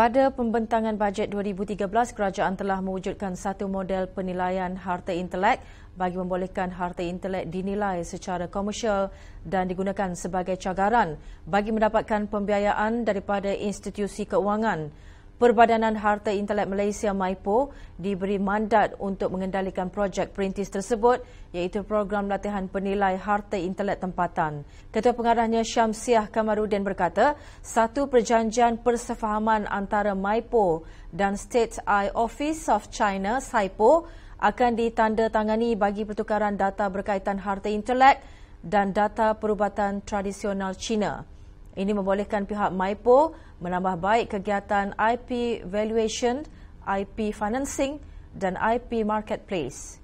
Pada pembentangan bajet 2013, kerajaan telah mewujudkan satu model penilaian harta intelek bagi membolehkan harta intelek dinilai secara komersial dan digunakan sebagai cagaran bagi mendapatkan pembiayaan daripada institusi keuangan. Perbadanan Harta Intelek Malaysia MyIPO diberi mandat untuk mengendalikan projek perintis tersebut, iaitu program latihan penilai harta intelek tempatan. Ketua Pengarahnya Shamsiyah Kamarudin berkata, satu perjanjian persefahaman antara MyIPO dan State Eye Office of China Saipo akan ditandatangani bagi pertukaran data berkaitan harta intelek dan data perubatan tradisional China. Ini membolehkan pihak MyIPO menambah baik kegiatan IP Valuation, IP Financing dan IP Marketplace.